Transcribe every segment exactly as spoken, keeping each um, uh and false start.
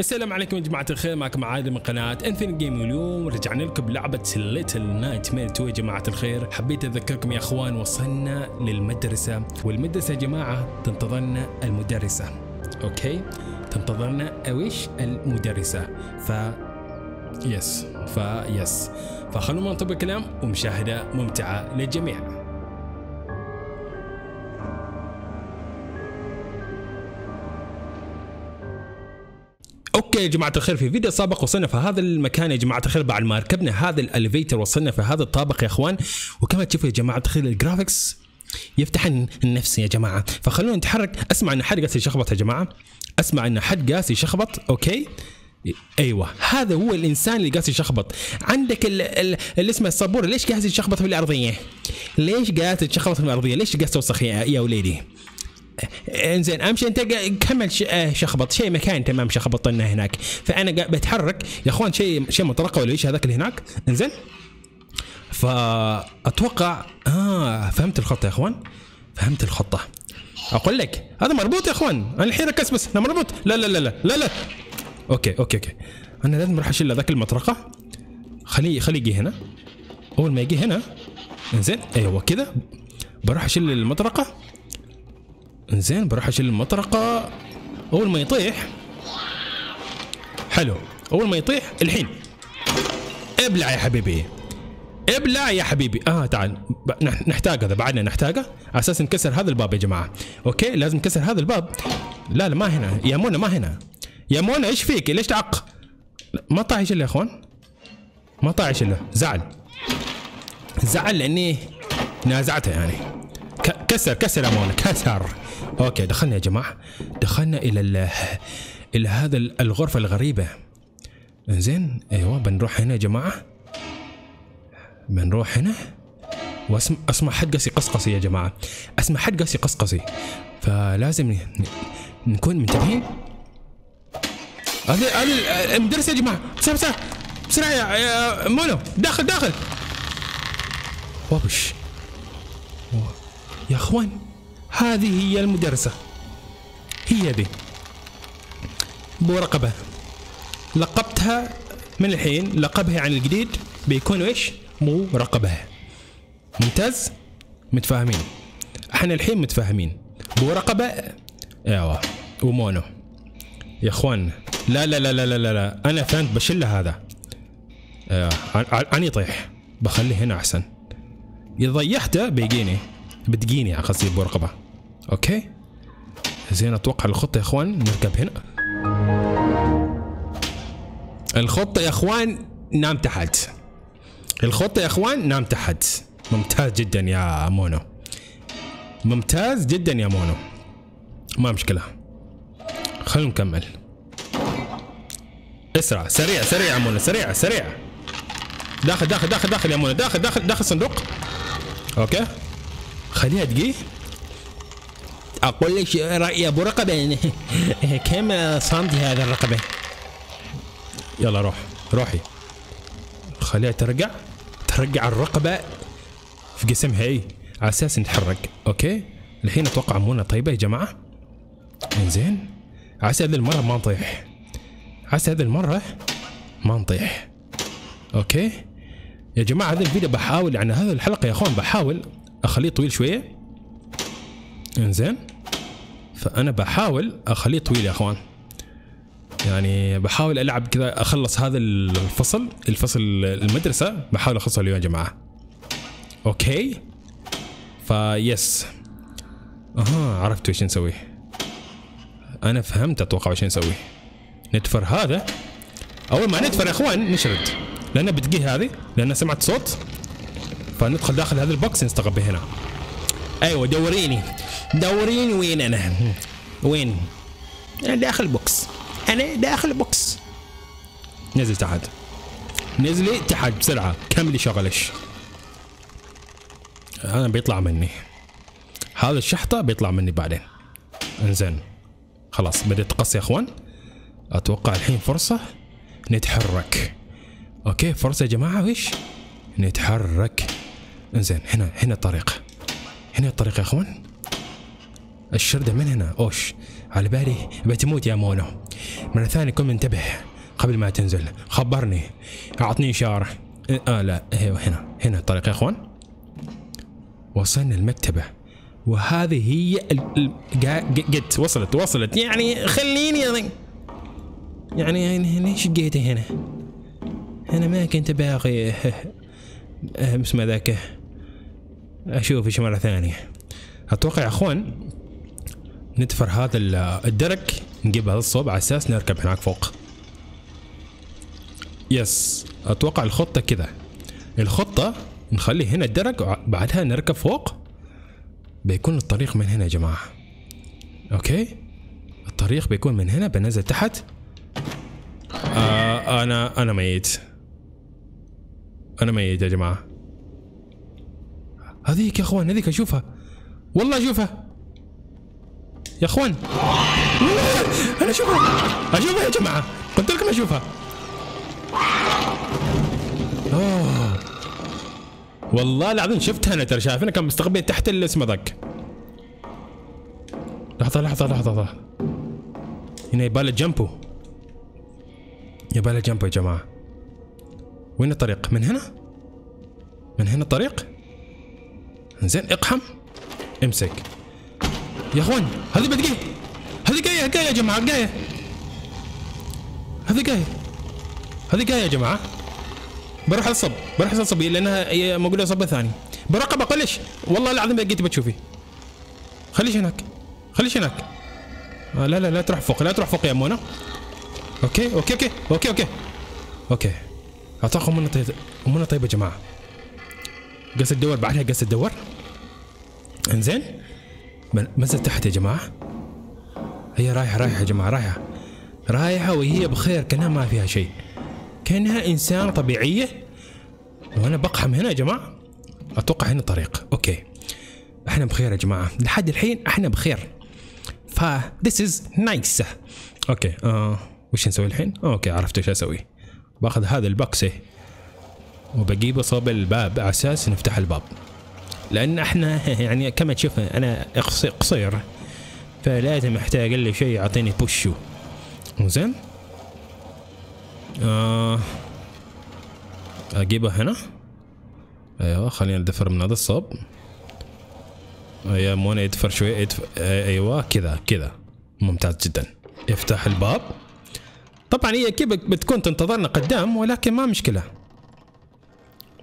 السلام عليكم يا جماعة الخير، معكم عادل من قناة انفينيت جيمنج. واليوم رجعنا لكم بلعبة ليتل نايتمير تو يا جماعة الخير. حبيت اذكركم يا اخوان، وصلنا للمدرسة، والمدرسة يا جماعة تنتظرنا المدرسة. اوكي، تنتظرنا اويش المدرسة. ف يس ف يس فخلونا نطبق الكلام، ومشاهدة ممتعة للجميع. اوكي يا جماعه الخير، في فيديو سابق وصلنا في هذا المكان يا جماعه الخير. بعد ما ركبنا هذا الالفيتر وصلنا في هذا الطابق يا اخوان، وكما تشوفوا يا جماعه الخير الجرافيكس يفتح النفس يا جماعه. فخلونا نتحرك. اسمع ان حد قاسي شخبط يا جماعه، اسمع ان حد قاسي شخبط. اوكي، ايوه هذا هو الانسان اللي قاسي شخبط. عندك اللي اسمه الصبور، ليش قاسي شخبط في الارضيه؟ ليش قاسي شخبط في الارضيه؟ ليش قاسي توسخ يا وليدي؟ انزين امشي انت، كمل شخبط شيء مكان تمام، شخبط لنا هناك. فانا بتحرك يا اخوان، شيء شيء مطرقه ولا ايش هذاك اللي هناك؟ انزين فاتوقع اه فهمت الخطه يا اخوان، فهمت الخطه. اقول لك هذا مربوط يا اخوان، انا الحين ركز بس انا مربوط. لا لا لا لا لا لا اوكي اوكي اوكي انا لازم اروح اشيل ذاك المطرقه. خليه خليه يجي هنا، اول ما يجي هنا انزين ايوه كذا بروح اشيل المطرقه. انزين بروح اشيل المطرقه، اول ما يطيح حلو، اول ما يطيح الحين ابلع يا حبيبي، ابلع يا حبيبي. اه تعال نحتاج هذا، بعدنا نحتاجه على اساس نكسر هذا الباب يا جماعه. اوكي لازم نكسر هذا الباب. لا لا ما هنا يا منى، ما هنا يا منى، ايش فيك؟ ليش تعق؟ ما طايش الا يا اخوان، ما طايش الا. زعل زعل لاني نازعته يعني. كسر كسر يا منى كسر. اوكي دخلنا يا جماعه، دخلنا الى الى هذا الغرفه الغريبه. انزين ايوه بنروح هنا يا جماعه، بنروح هنا واسمع اسمع حد قاسي قصقصي يا جماعه، اسمع حد قاسي قصقصي، فلازم نكون منتبهين. هذا هذا المدرسه يا جماعه، بسرعه بسرعه بسرعه يا منى، داخل داخل. وابش يا اخوان، هذه هي المدرسة، هي ذي بورقبة لقبتها من الحين، لقبها عن الجديد بيكون ايش؟ مو رقبة. ممتاز؟ متفاهمين؟ احنا الحين متفاهمين. بورقبة ايوه ومونو. يا اخوان لا لا لا لا لا لا انا فهمت، بشيل هذا. ايوه عن يطيح، بخليه هنا احسن. اذا ضيعته بيجيني بتجيني على قصدي برقبه. اوكي زين اتوقع الخطه يا اخوان نركب هنا. الخطه يا اخوان نام تحت، الخطه يا اخوان نام تحت. ممتاز جدا يا مونو، ممتاز جدا يا مونو، ما مشكله. خلونا نكمل، اسرع سريع سريع يا مونو، سريع سريع. داخل داخل داخل داخل يا مونو، داخل داخل داخل الصندوق. اوكي خليها دقيقة، أقول لك رأيي أبو رقبة كم صمتي هذا الرقبة. يلا روح روحي، خليها ترجع ترجع الرقبة في جسمها أي على أساس نتحرك. أوكي الحين أتوقع منى طيبة يا جماعة. إنزين عسى هذه المرة ما نطيح، عسى هذه المرة ما نطيح. أوكي يا جماعة هذا الفيديو بحاول، يعني هذه الحلقة يا أخوان بحاول اخليه طويل شويه. انزين فانا بحاول اخليه طويل يا اخوان، يعني بحاول العب كذا اخلص هذا الفصل، الفصل المدرسه بحاول اخلصه اليوم يا جماعه. اوكي فيس اها عرفت ايش نسوي، انا فهمت اتوقع ايش نسوي. نتفر هذا، اول ما نتفر يا اخوان نشرد، لان بتجيه هذه، لان سمعت صوت فندخل داخل هذا البوكس نستقبل هنا. ايوه دوريني دوريني وين انا؟ وين؟ انا داخل بوكس، انا داخل بوكس. نزل تحت، نزلي تحت بسرعه، كملي شغلش. انا بيطلع مني هذا الشحطه، بيطلع مني بعدين. انزين خلاص بديت تقص يا اخوان، اتوقع الحين فرصه نتحرك. اوكي فرصه يا جماعه ويش؟ نتحرك. انزين هنا هنا الطريق، هنا الطريق يا اخوان. الشردة من هنا، اوش على بالي بتموت يا مونو. مرة ثانية كن منتبه قبل ما تنزل، خبرني، أعطني إشارة. آه لا، أيوه هنا، هنا الطريق يا إخوان. وصلنا المكتبة، وهذه هي ال... جت وصلت وصلت يعني خليني أنا... يعني ليش جيتي هنا؟ أنا ما كنت باغي اسمه ذاك أشوف إيش مرة ثانية. أتوقع يا إخوان ندفر هذا الدرك، نجيب هذا الصوب على أساس نركب هناك فوق. يس، أتوقع الخطة كذا. الخطة نخلي هنا الدرك وبعدها نركب فوق. بيكون الطريق من هنا يا جماعة. أوكي؟ الطريق بيكون من هنا، بنزل تحت. آه أنا أنا ميت. أنا ميت يا جماعة. هذيك يا إخوان، هذيك أشوفها. والله أشوفها. يا إخوان. أنا أشوفها. أشوفها يا جماعة. قلت لكم أشوفها. أوه. والله العظيم شفتها انا، ترى شايفينها كان مستخبية تحت الاسم ذاك. لحظة لحظة لحظة هنا يبالي جامبو، يبالي جامبو يا جماعة. وين الطريق؟ من هنا؟ من هنا الطريق؟ زين اقحم امسك يا اخوان. هذه بتجي، هذه جاية جاية يا جماعة، جاية هذه جاية، هذه جاية يا جماعة. بروح الصب، بروح الصب لانها موجوده صب ثاني. براقب اقلش، والله العظيم بقيت بتشوفي. خليش هناك، خليش هناك. آه لا لا لا تروح فوق، لا تروح فوق يا منى. اوكي اوكي اوكي اوكي اوكي اوكي. اعطاكم منى طيبه، منى طيبه يا جماعه. قص الدور بعدها، قص الدور. انزين منزل تحت يا جماعه. هي رايحه رايحه يا جماعه، رايحه رايحه وهي بخير، كانها ما فيها شيء، كانها انسان طبيعيه. وانا بقحم هنا يا جماعه. اتوقع هنا طريق. اوكي احنا بخير يا جماعه، لحد الحين احنا بخير. ف this is nice. اوكي آه. وش نسوي الحين؟ اوكي عرفت وش اسوي. باخذ هذا البكسه وبجيبه صوب الباب على اساس نفتح الباب، لان احنا يعني كما تشوفون انا قصير، فلازم احتاج لي شيء يعطيني بوشو. زين آه. اجيبها هنا. ايوه خلينا ندفر من هذا الصوب. يا مونا يدفر شويه يدفر. ايوه كذا كذا ممتاز جدا. افتح الباب. طبعا هي كيف بتكون تنتظرنا قدام، ولكن ما مشكله،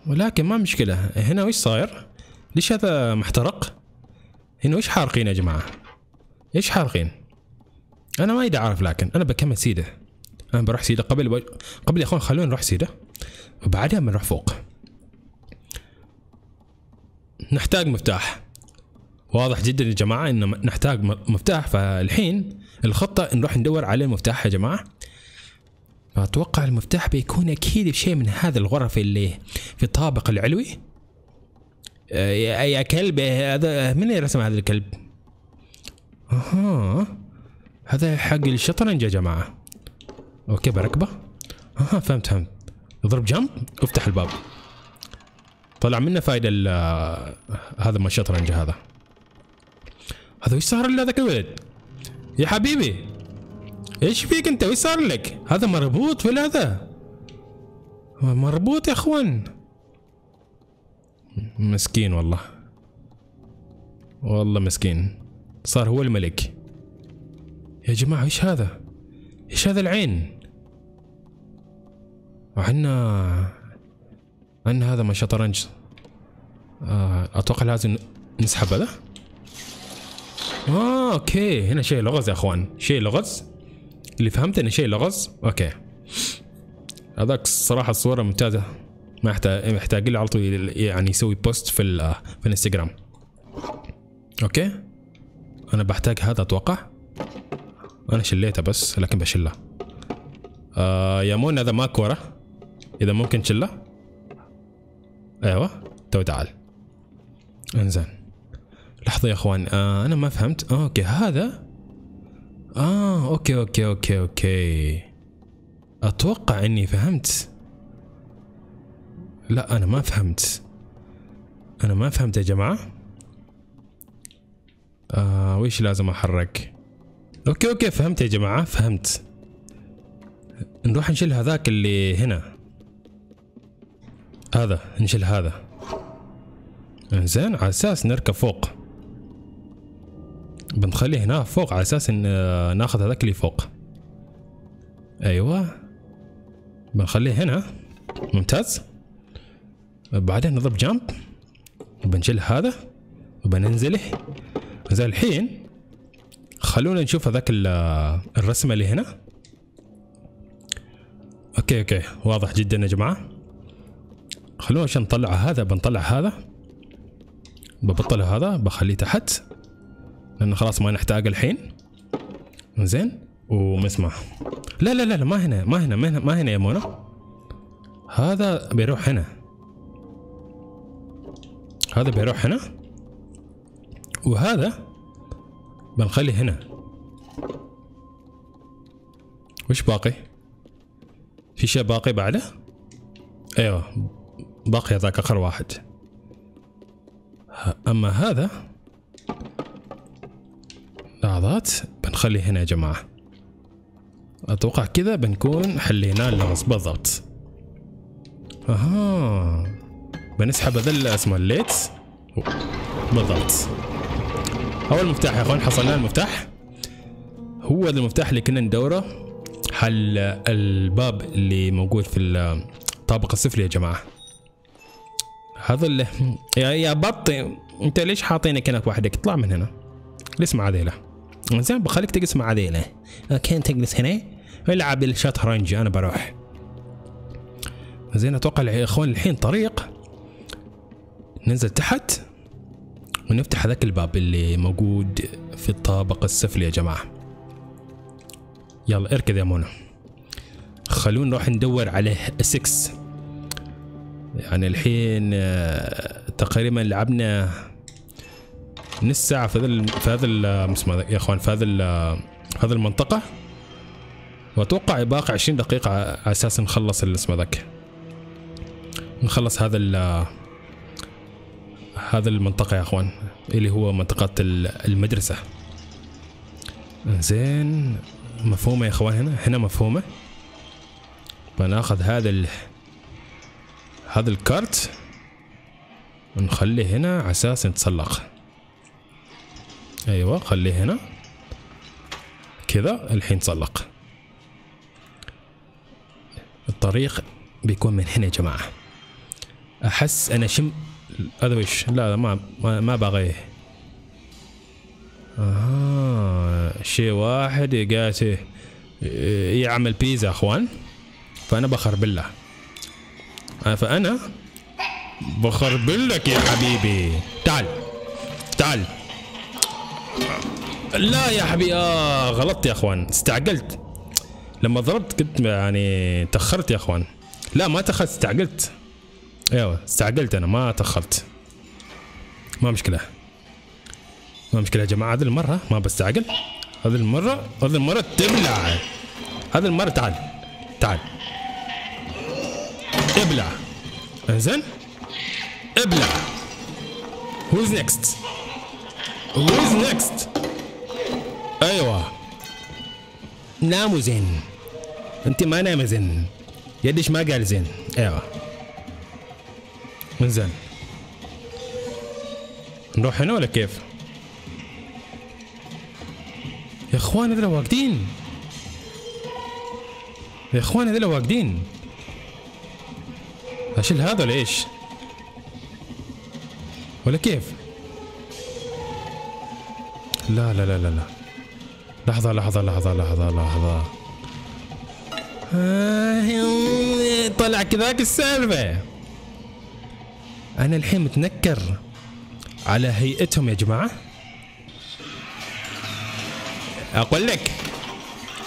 ولكن ما مشكله. هنا وش صاير؟ ليش هذا محترق؟ هنا وش حارقين يا جماعه؟ ايش حارقين؟ انا ما ادري اعرف، لكن انا بكمل سيده. انا بروح سيده قبل و... قبل يا اخوان خلونا نروح سيده وبعدها بنروح فوق. نحتاج مفتاح، واضح جدا يا جماعه ان نحتاج مفتاح. فالحين الخطه نروح ندور على المفتاح يا جماعه. فاتوقع المفتاح بيكون اكيد بشيء من هذا الغرف اللي في الطابق العلوي. يا يا كلب، هذا من اللي رسم هذا الكلب؟ اها هذا حق الشطرنج يا جماعه. اوكي بركبه. اها فهمت فهمت. اضرب جنب افتح الباب. طلع منه فايده هذا ما الشطرنج هذا. هذا وش صار له ذاك الولد؟ يا حبيبي ايش فيك انت؟ وش صار لك؟ هذا مربوط ولا هذا؟ مربوط يا اخوان. مسكين والله، والله مسكين. صار هو الملك يا جماعه. ايش هذا؟ ايش هذا العين؟ وعنا عنا هذا ما شطرنج. آه اتوقع لازم نسحب هذا. اه اوكي هنا شيء لغز يا اخوان، شيء لغز. اللي فهمت انه شيء لغز. اوكي هذاك الصراحه الصوره ممتازه، ما محتاج محتاج له على طول يعني يسوي بوست في ال في الانستغرام. اوكي انا بحتاج هذا اتوقع. انا شليته بس، لكن بشله. آه يا مون هذا ماك ورا، اذا ممكن تشله. ايوه تو تعال. انزين لحظه يا اخوان. آه انا ما فهمت. آه اوكي هذا. اه اوكي اوكي اوكي اوكي اتوقع اني فهمت. لا انا ما فهمت، انا ما فهمت يا جماعه. آه ويش لازم احرك؟ اوكي اوكي فهمت يا جماعة فهمت. نروح نشيل هذاك اللي هنا، هذا نشيل هذا زين على اساس نركب فوق. بنخليه هنا فوق على اساس ان ناخذ هذاك اللي فوق. ايوه بنخليه هنا ممتاز. بعدين نضرب جامب وبنشيل هذا وبننزله. زي الحين خلونا نشوف هذاك الرسمه اللي هنا. اوكي اوكي واضح جدا يا جماعه. خلونا عشان نطلع هذا، بنطلع هذا ببطل هذا بخليه تحت لانه خلاص ما نحتاج الحين. زين ومسمع لا لا لا ما هنا ما هنا ما هنا, ما هنا يا منى. هذا بيروح هنا، هذا بيروح هنا، وهذا بنخليه هنا. وش باقي؟ في شيء باقي بعده؟ ايوه باقي هذاك اخر واحد. اما هذا لحظات بنخليه هنا يا جماعه. اتوقع كذا بنكون حلينا اللغز بالضبط. اها بنسحب هذا اسمه الليت بالضبط. اول مفتاح يا اخوان حصلنا المفتاح. هو هذا المفتاح اللي كنا ندوره حل الباب اللي موجود في الطابق السفلي يا جماعه. هذا اللي يا يا بطي انت ليش حاطينك هناك وحدك؟ اطلع من هنا جلس مع ذيله. زين بخليك تجلس مع ذيله. اوكي انت تجلس هنا العب الشطرنج انا بروح. زين اتوقع يا اخوان الحين طريق ننزل تحت ونفتح هذاك الباب اللي موجود في الطابق السفلي يا جماعه. يلا اركض يا منى. خلونا نروح ندور على ستة. يعني الحين تقريبا لعبنا نص ساعه في هذا في هذا يا اخوان في هذا هذا المنطقه، واتوقع باقي عشرين دقيقه على اساس نخلص الاسم ذاك، نخلص هذا هذا المنطقه يا اخوان اللي هو منطقه المدرسه. زين مفهومه يا اخوان هنا هنا مفهومه. بناخذ هذا ال... هذا الكارت ونخليه هنا على اساس نتسلق. ايوه خليه هنا كذا الحين تسلق. الطريق بيكون من هنا يا جماعه. احس انا شم هذا وش؟ لا ما ما بغيه. اها شيء واحد يقاس يعمل بيتزا اخوان، فانا بخربله. فانا بخربلك يا حبيبي. تعال تعال. لا يا حبيبي آه غلطت يا اخوان استعجلت. لما ضربت كنت يعني تاخرت يا اخوان. لا ما تاخرت استعجلت. ايوه استعجلت انا ما تاخرت. ما مشكله ما مشكله يا جماعه. هذه المره ما بستعجل. هذه المره هذه المره تبلع. هذه المره تعال تعال ابلع. انزين ابلع. Who's next Who's next ايوه نامو زين. انت ما نام زين يديش ما قال زين. ايوه انزين نروح هنا ولا كيف؟ يا اخوان هذول واقدين يا اخوان هذول واقدين. اشيل هذا ولا ايش؟ ولا كيف؟ لا لا لا لا لا لحظة لحظة لحظة لحظة لحظة آه طلع كذاك السالفة. أنا الحين متنكر على هيئتهم يا جماعة. أقول لك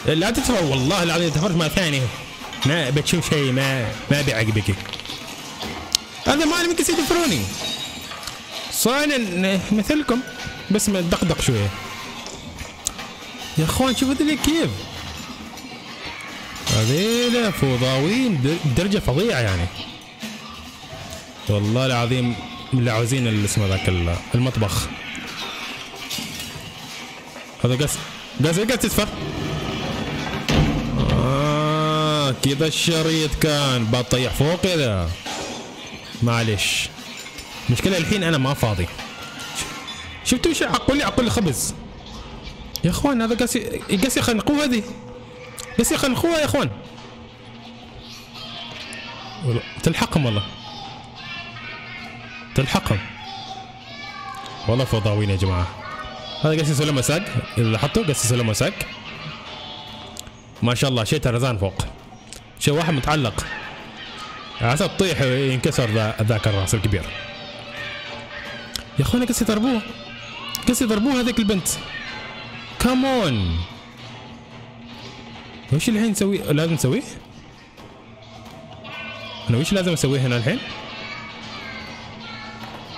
لا تتفرج والله العظيم إذا تفرجت مرة ثانية ما بتشوف شيء ما ما بيعجبك. هذا ما يمكن يدفروني صاير مثلكم بس ما دقدق شوية. يا اخوان شوفوا هذول كيف هذيلا فوضاوين بدرجة فظيعة يعني. والله العظيم ملعوزين الاسم ذاك المطبخ. هذا قص ده زي قاعد تدفع. آه كذا الشريط كان بطيح فوق كذا. معلش. المشكلة الحين أنا ما فاضي. شفتوا ايش عقول لي عقول خبز. يا اخوان هذا قاعد قاعد يخنقوه هذه. قاعد يخنقوها يا اخوان. تلحقهم والله. تلحقهم. والله فضاويين يا جماعة. هذا قاعد يسوي له مساج، اللي لاحظتوا قاعد يسوي له مساج. ما شاء الله شيء ترزان فوق. شيء واحد متعلق. عسى تطيح وينكسر ذاك الراس الكبير. يا اخوان قاعد يضربوه. قاعد يضربوه هذيك البنت. كمون. وش الحين نسوي؟ لازم نسويه؟ أنا وش لازم أسويه هنا الحين؟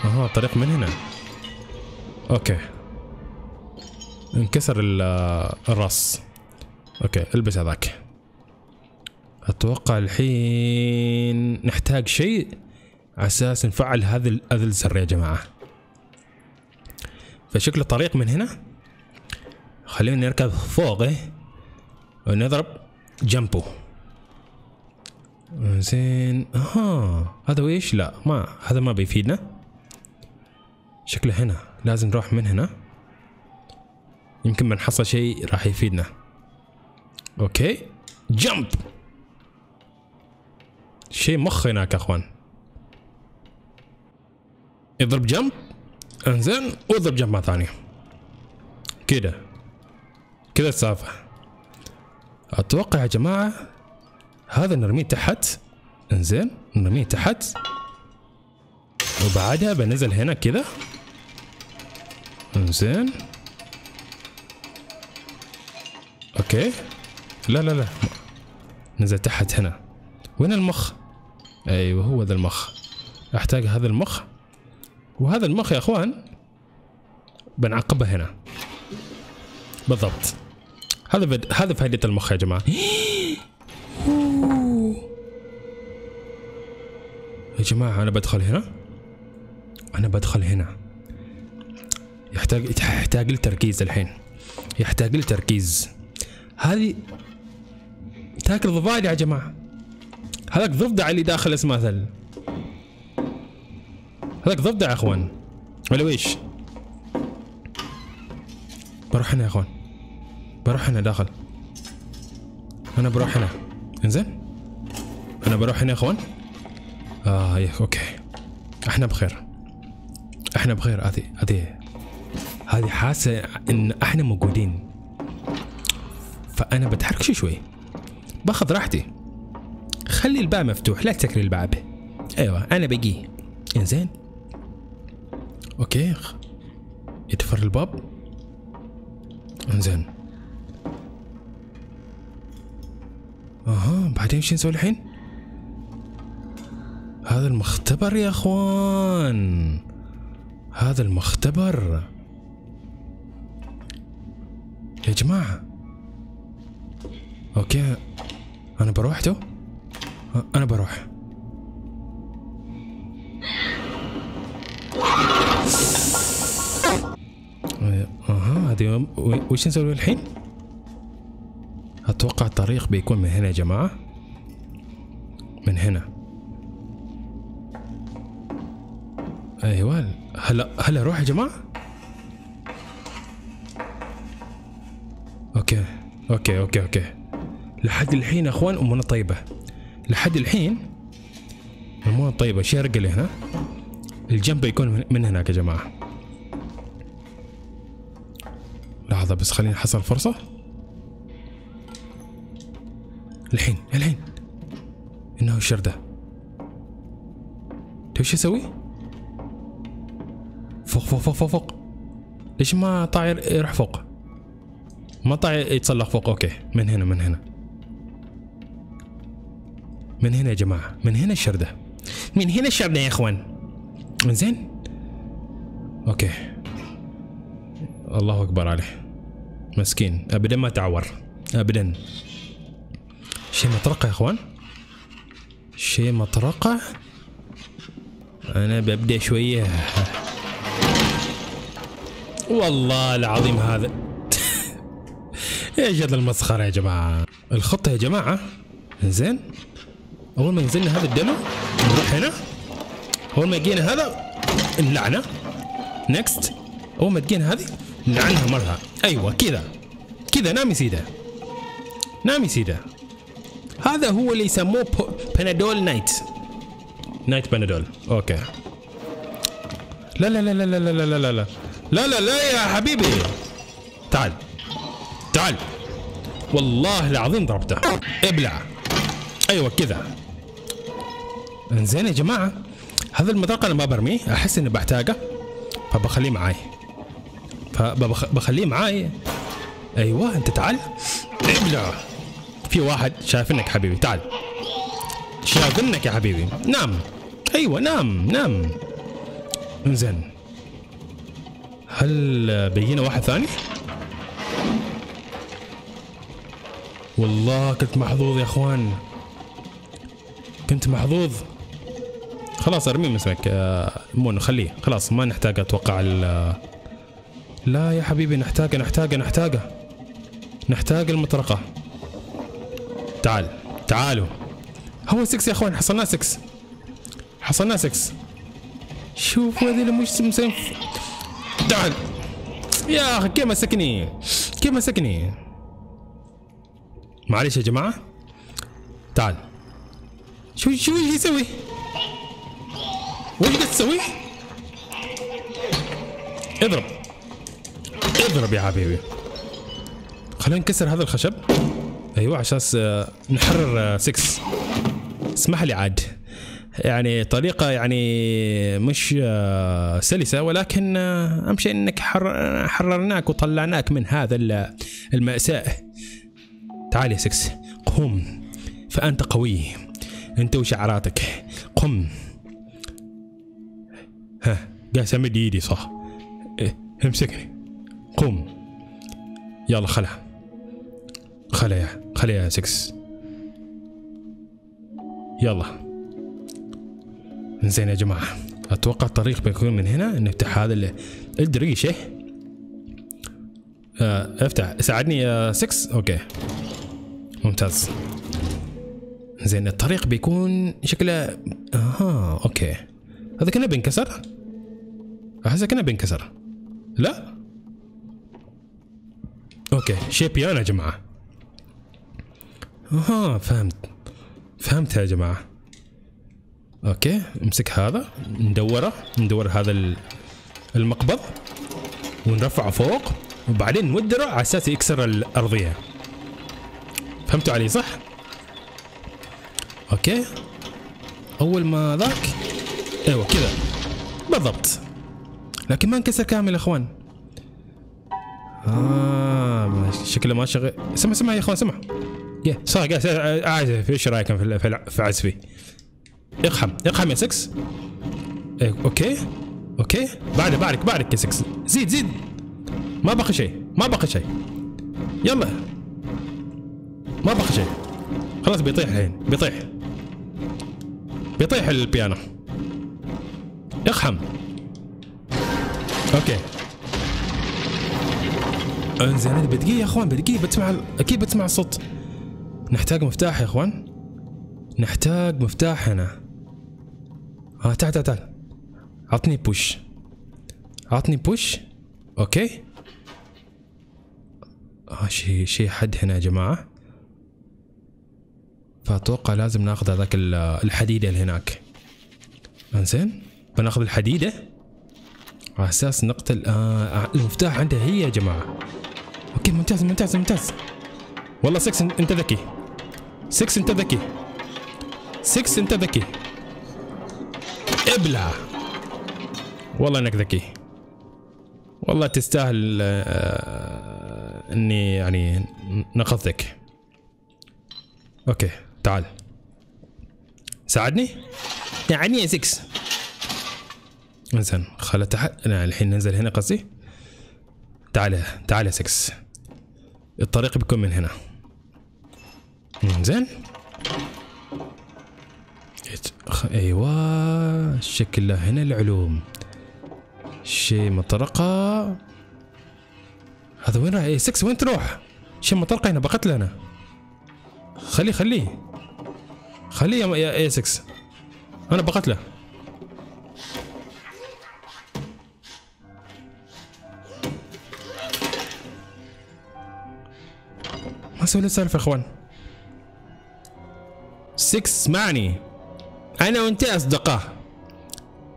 أها طريق من هنا. أوكي. انكسر الراس. أوكي البس هذاك. أتوقع الحين نحتاج شيء على أساس نفعل هذا هذا الزر يا جماعة. فشكله طريق من هنا. خلينا نركب فوقه ونضرب جنبه. زين ها هذا ويش؟ لا ما هذا ما بيفيدنا. شكله هنا لازم نروح من هنا. يمكن بنحصل شيء راح يفيدنا. اوكي جمب. شيء مخ هناك يا اخوان. اضرب جمب. انزين واضرب جمب مرة ثانية. كده كده السالفة. اتوقع يا جماعة هذا نرميه تحت. انزين نرميه تحت وبعدها بنزل هنا كذا. انزين اوكي. لا لا لا نزل تحت هنا. وين المخ؟ ايوه هو ذا المخ. احتاج هذا المخ وهذا المخ يا اخوان. بنعقبه هنا بالضبط. هذا هذا فائدة المخ يا جماعة. يا جماعة أنا بدخل هنا. أنا بدخل هنا. يحتاج يحتاج لتركيز الحين. يحتاج لتركيز. هذه تاكل ضفادع يا جماعة. هذاك ضفدع اللي داخل اسمه مثل. هذاك ضفدع يا اخوان. ولا ويش؟ بروح هنا يا اخوان. بروح هنا داخل. أنا بروح هنا. إنزين؟ أنا بروح هنا يا اخوان. آه يا اوكي احنا بخير. احنا بخير. هذه هذه هذه حاسه ان احنا موجودين. فانا بتحرك شوي شوي. باخذ راحتي. خلي الباب مفتوح لا تسكري الباب. ايوه انا بجي. انزين. اوكي يتفر الباب. انزين. اها بعدين شو نسوي الحين؟ هذا المختبر يا اخوان. هذا المختبر يا جماعة. اوكي انا بروح تو. انا بروح. اها هذه وش نسوي الحين؟ اتوقع الطريق بيكون من هنا يا جماعة. من هنا. ايوه هلا هلا اروح يا جماعه. اوكي اوكي اوكي اوكي لحد الحين يا اخوان امورنا طيبه. لحد الحين امورنا طيبه. شي رجلي هنا. الجنب يكون من هناك يا جماعه. لحظه بس خليني حصل فرصه. الحين الحين انه الشرده. تو شو اسوي؟ فوق فوق فوق فوق فوق. ليش ما طاير يروح فوق؟ ما طاير يتسلق فوق. اوكي من هنا من هنا من هنا يا جماعة. من هنا الشردة. من هنا الشردة يا اخوان. انزين اوكي. الله اكبر عليه مسكين. ابدا ما تعور ابدا. شي مطرقة يا اخوان. شي مطرقة. انا ببدأ شوية. والله العظيم هذا ايش هذا المسخره يا جماعه؟ الخطه يا جماعه زين، اول ما نزلنا هذا الدمو نروح هنا، اول ما جينا هذا اللعنه نكست، اول ما تجينا هذه نلعنها مرة. ايوه كذا كذا، نام يا سيده نام يا سيده. هذا هو اللي يسموه بنادول نايت، نايت بنادول. اوكي لا لا لا لا لا لا لا لا لا لا لا لا يا حبيبي، تعال تعال والله العظيم ضربته، ابلع. ايوه كذا انزين يا جماعه، هذا المطرقه انا ما برميه، احس اني بحتاجه فبخليه معاي، فبخليه معاي. ايوه انت تعال ابلع، في واحد شايفنك حبيبي، تعال شايفنك يا حبيبي، نام. ايوه نام نام. انزين هل بيجينا واحد ثاني؟ والله كنت محظوظ يا اخوان، كنت محظوظ. خلاص ارميه مسمك مون، خليه خلاص ما نحتاج اتوقع. لا يا حبيبي نحتاجه نحتاجه نحتاجه نحتاج المطرقه. تعال تعالوا، هو ستة يا اخوان، حصلنا ستة، حصلنا ستة. شوفوا هذول مش مسمك. تعال يا اخي، كيف مسكني كيف مسكني. معليش يا جماعه تعال، شو شو ايش يسوي؟ وش قاعد تسوي؟ اضرب اضرب يا حبيبي. خلينا نكسر هذا الخشب، ايوه عشان نحرر ستة. اسمح لي عاد، يعني طريقة يعني مش سلسة، ولكن أهم شيء أنك حررناك وطلعناك من هذا المأساة. تعال يا ستة قم، فأنت قوي، أنت وشعراتك، قم. ها قاعد أمد إيدي صح، امسكني، قم يلا. خلع خلع يا خلع يا ستة، يلا. زين يا جماعة، أتوقع الطريق بيكون من هنا، نفتح هذا الدريشة. آه افتح، ساعدني يا ستة، أوكي ممتاز. زين الطريق بيكون شكله، أها أوكي. هذا كنا بينكسر؟ أحسه كنا بينكسر. لا؟ أوكي، شي بيانو يا جماعة. أها فهمت، فهمت يا جماعة. اوكي امسك هذا، ندوره ندور هذا المقبض ونرفعه فوق، وبعدين نودره على اساس يكسر الارضيه. فهمتوا علي صح؟ اوكي اول ما ذاك، ايوه كذا بالضبط، لكن ما انكسر كامل يا اخوان. اه شكله ما شغل. سمع سمع يا اخوان سمع، يا صح قاعد اعزف. ايش رايكم في عزفي؟ اقحم اقحم يا ستة. اوكي اوكي بعد بعدك بعدك يا ستة، زيد زيد، ما بقى شيء ما بقى شيء، يلا ما بقى شيء، خلاص بيطيح الحين، بيطيح بيطيح البيانو. اقحم. اوكي انزين هذه بدقيقة يا اخوان، بدقيقة بتسمع، اكيد بتسمع الصوت. نحتاج مفتاح يا اخوان، نحتاج مفتاح هنا. اه تعال تعال تعال، عطني بوش عطني بوش. اوكي اه شي شي حد هنا يا جماعة، فاتوقع لازم ناخذ هذاك الحديدة اللي هناك. انزين بناخذ الحديدة على اساس نقتل. اه المفتاح عندها هي يا جماعة. اوكي ممتاز ممتاز ممتاز، والله ستة انت ذكي، ستة انت ذكي، ستة انت ذكي، ابلع والله انك ذكي، والله تستاهل اني يعني نقضتك. اوكي تعال ساعدني يعني يا ستة. انزين خلها تحت، انا الحين ننزل هنا قصدي. تعال تعال يا ستة، الطريق بيكون من هنا. انزين ايوه شكله هنا العلوم. شي مطرقه، هذا وين راح؟ ستة وين تروح؟ شم طلقه هنا بقتله انا. خليه خليه خليه يا اي ستة، انا بقتله. ما اسوي له سالفه يا اخوان. ستة اسمعني، انا وانت اصدقاء،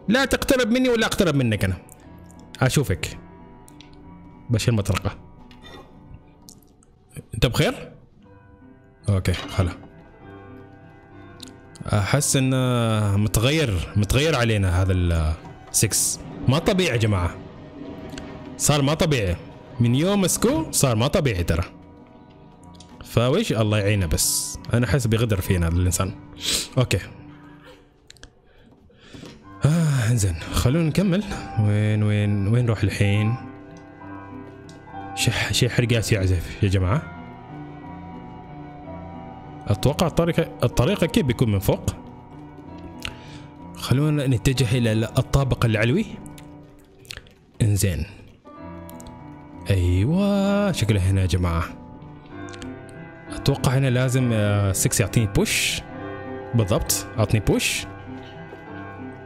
لا تقترب مني ولا اقترب منك، انا اشوفك. بشيل مطرقه. انت بخير؟ اوكي خلا. احس انه متغير متغير علينا هذا ال ستة، ما طبيعي يا جماعه، صار ما طبيعي من يوم مسكو، صار ما طبيعي ترى. فويش الله يعينه، بس انا احس بغدر فينا هذا الانسان. اوكي آه انزين خلونا نكمل. وين وين وين نروح الحين؟ شح شي حرقات يعزف يا جماعه. اتوقع الطريقه الطريق اكيد بيكون من فوق. خلونا نتجه الى الطابق العلوي. انزين ايوه شكله هنا يا جماعه. اتوقع هنا لازم ستة يعطيني بوش. بالضبط اعطني بوش.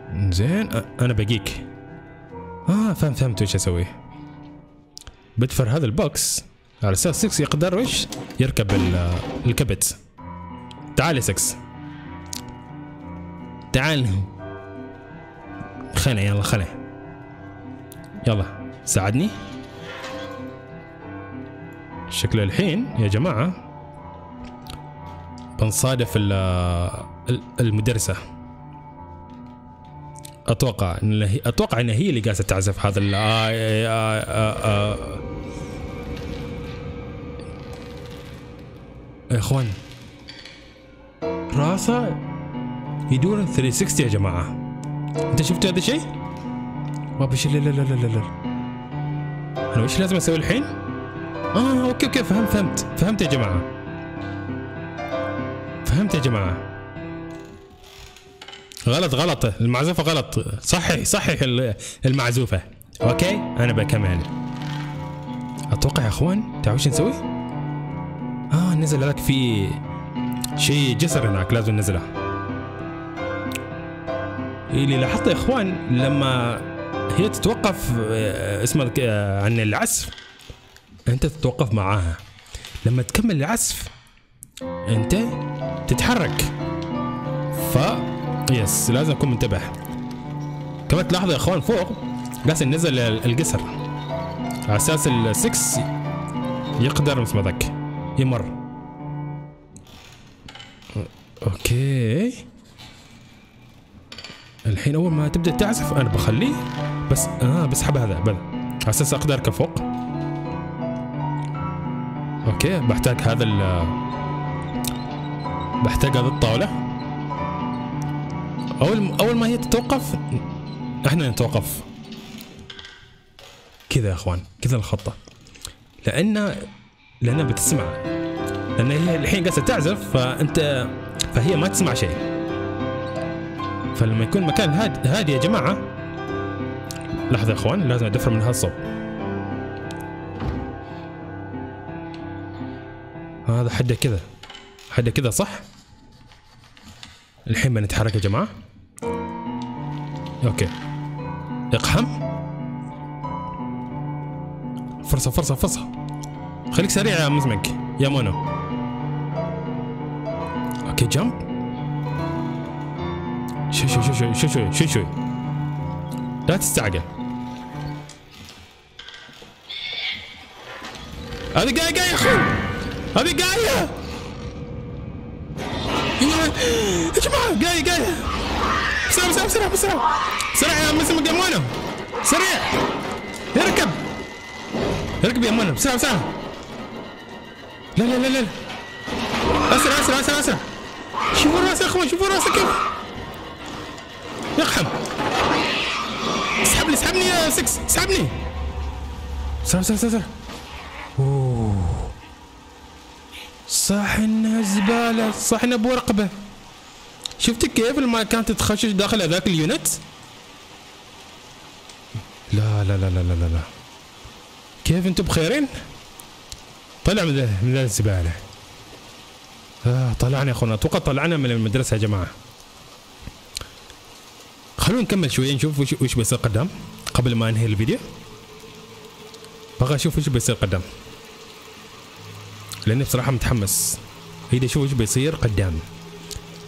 انزين انا بقيك. اه فهم فهمت وش اسوي. بدفر هذا البوكس على اساس ستة يقدر وش يركب الكبت. تعال يا ستة، تعال خلع، يلا خلع، يلا ساعدني. شكله الحين يا جماعة بنصادف المدرسة. اتوقع ان هي اتوقع ان هي اللي قاعده تعزف هذا ال يا اخوان. راسه يدور ثلاث مية وستين يا جماعه. انت شفت هذا الشيء؟ ما بشي. لا لا لا لا لا انا وش لازم اسوي الحين؟ اه اوكي اوكي فهمت فهمت فهمت يا جماعه فهمت يا جماعه غلط غلط المعزوفة غلط. صحح صحح المعزوفة. اوكي انا بكمل. اتوقع يا اخوان تعرفوا ايش نسوي؟ اه نزل هذاك في شيء جسر هناك لازم ننزله. اللي لاحظته يا اخوان لما هي تتوقف اسمها عن العزف انت تتوقف معاها، لما تكمل العزف انت تتحرك. ف يس لازم اكون منتبه. كمان تلاحظوا يا اخوان فوق قاعد ننزل الجسر على اساس ال ستة يقدر مثل ذاك يمر. اوكي الحين اول ما تبدا تعزف انا بخليه بس اه بسحب هذا بدا على اساس اقدر اركب فوق. اوكي بحتاج هذا ال بحتاج هذه الطاوله. أول أول ما هي تتوقف احنا نتوقف كذا يا اخوان، كذا الخطة. لأن لأنها بتسمع، لأن هي الحين قاعدة تعزف فأنت فهي ما تسمع شيء. فلما يكون مكان هاد هادي يا جماعة. لحظة يا اخوان لازم أدفر من هالصوب. هذا حده كذا، حده كذا صح؟ الحين بنتحرك يا جماعة. اوكي اقحم، فرصة فرصة فرصة، خليك سريع يا مزمج يا مونو. اوكي جمب، شو شو شو شو شو شو شو شو لا تستعجل. هذه جاية جاية يا اخوي، هذه جاية يا جماعة، جاية جاية بسرعة بسرعة بسرعة بسرعة بسرعة يا مسلم يا مونو، سريع اركب اركب يا مونو بسرعة بسرعة. لا لا لا لا اسرع اسرع اسرع اسرع. شوفوا الراس يا اخوان، شوفوا الراس كيف يقحم. اسحبني اسحبني يا ستة اسحبني. بسرعة بسرعة بسرعة. اوه صح انها زبالة، صح انها بورقبة. شفت كيف لما كانت تتخشش داخل هذاك اليونت؟ لا لا لا لا لا لا كيف انتم بخيرين؟ طلع من من الزباله. آه طلعنا يا اخونا، اتوقع طلعنا من المدرسه يا جماعه. خلونا نكمل شويه نشوف وش وش بيصير قدام قبل ما انهي الفيديو. بغى اشوف وش بيصير قدام، لاني بصراحه متحمس. هيدا شوف وش بيصير قدام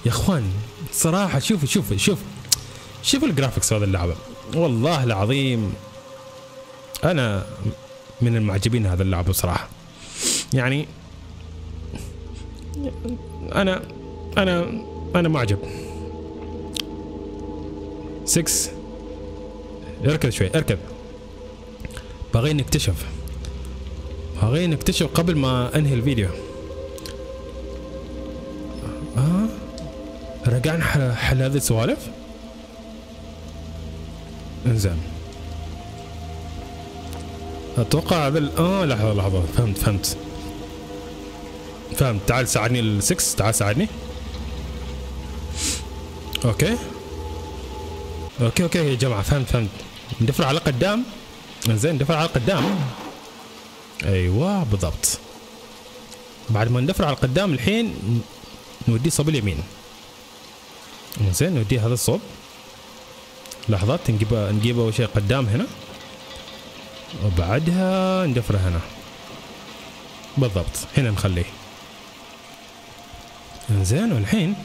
يا اخوان. صراحه شوفوا شوفوا شوفوا شوفوا الجرافيكس هذا اللعبه، والله العظيم انا من المعجبين هذا اللعبه بصراحه. يعني انا انا انا معجب. ستة اركض شوي، اركض. باغي نكتشف، باغي نكتشف قبل ما انهي الفيديو. اه رجعنا حل هذه السوالف. انزين اتوقع هذا ال... اه لحظه لحظه فهمت فهمت فهمت. تعال ساعدني ال ستة، تعال ساعدني. اوكي اوكي اوكي يا جماعه فهمت فهمت. ندفع على قدام، زين ندفع على قدام. ايوه بالضبط. بعد ما ندفع على قدام الحين نوديه صوب اليمين. زين نوديه هذا الصوب. لحظات نجيبه نجيبه اول شيء قدام هنا، وبعدها ندفره هنا بالضبط. هنا نخليه زين. والحين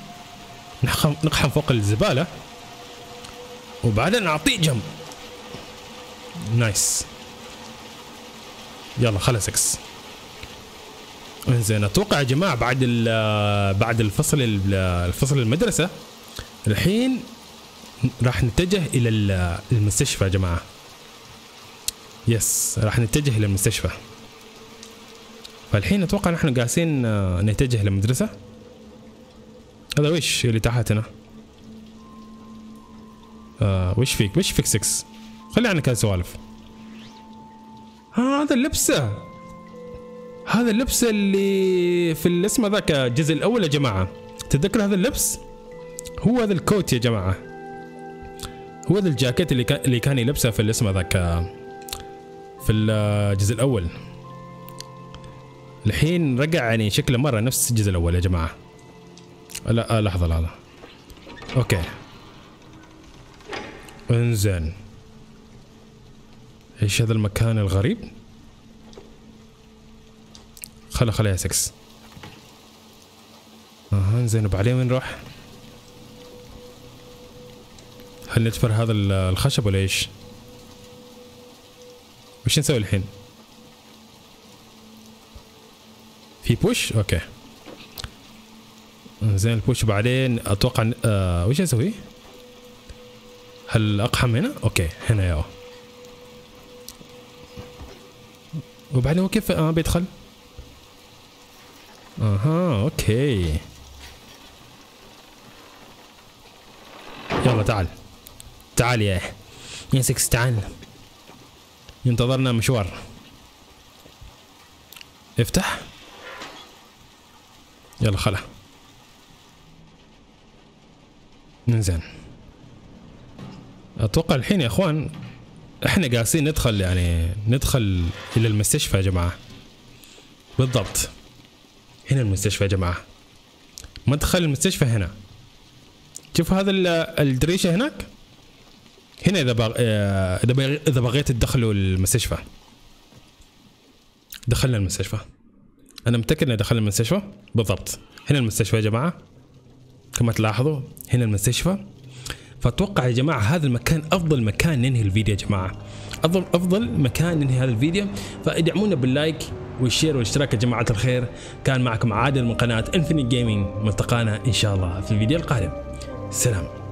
نقحم نقحم فوق الزباله وبعدين نعطيه جنب. نايس. يلا خلص اكس. انزين اتوقع يا جماعه بعد بعد الفصل الفصل المدرسه الحين راح نتجه الى المستشفى يا جماعه. يس راح نتجه الى المستشفى. فالحين اتوقع نحن جالسين نتجه للمدرسه. هذا وش اللي تحتنا؟ آه وش فيك؟ وش فيك ستة؟ خلي عنك هالسوالف. هذا اللبسه، هذا اللبسه اللي في الاسم ذاك الجزء الاول يا جماعه. تتذكر هذا اللبس؟ هو هذا الكوت يا جماعه، هو هذا الجاكيت اللي كان اللي كان يلبسه في الاسم ذاك في الجزء الاول. الحين رجع يعني شكله مره نفس الجزء الاول يا جماعه. لا لحظه لحظه. اوكي انزين. ايش هذا المكان الغريب؟ خلا خلا يا ستة. اها انزين. وبعدين وين نروح؟ هل نجبر هذا الخشب ولا ايش؟ وش نسوي الحين؟ في بوش؟ اوكي انزين البوش. وبعدين اتوقع آه وش اسوي؟ هل اقحم هنا؟ اوكي هنا ياهو. وبعدين هو كيف اه بيدخل؟ اها اوكي. يلا تعال تعال يا يا ستة، تعال ينتظرنا مشوار. افتح. يلا خلا. انزين اتوقع الحين يا اخوان احنا قاعدين ندخل يعني ندخل الى المستشفى يا جماعه. بالضبط هنا المستشفى يا جماعه. مدخل المستشفى هنا. شوف هذا الدريشه هناك. هنا اذا بغ... اذا اذا بغيت تدخلوا المستشفى. دخلنا المستشفى. انا متاكد ان دخلنا المستشفى بالضبط. هنا المستشفى يا جماعه كما تلاحظوا، هنا المستشفى. فاتوقع يا جماعه هذا المكان افضل مكان ننهي الفيديو يا جماعه. افضل افضل مكان ننهي هذا الفيديو. فادعمونا باللايك والشير والاشتراك يا جماعه الخير. كان معكم عادل من قناه انفينيت جيمنج. ملتقانا ان شاء الله في الفيديو القادم. سلام.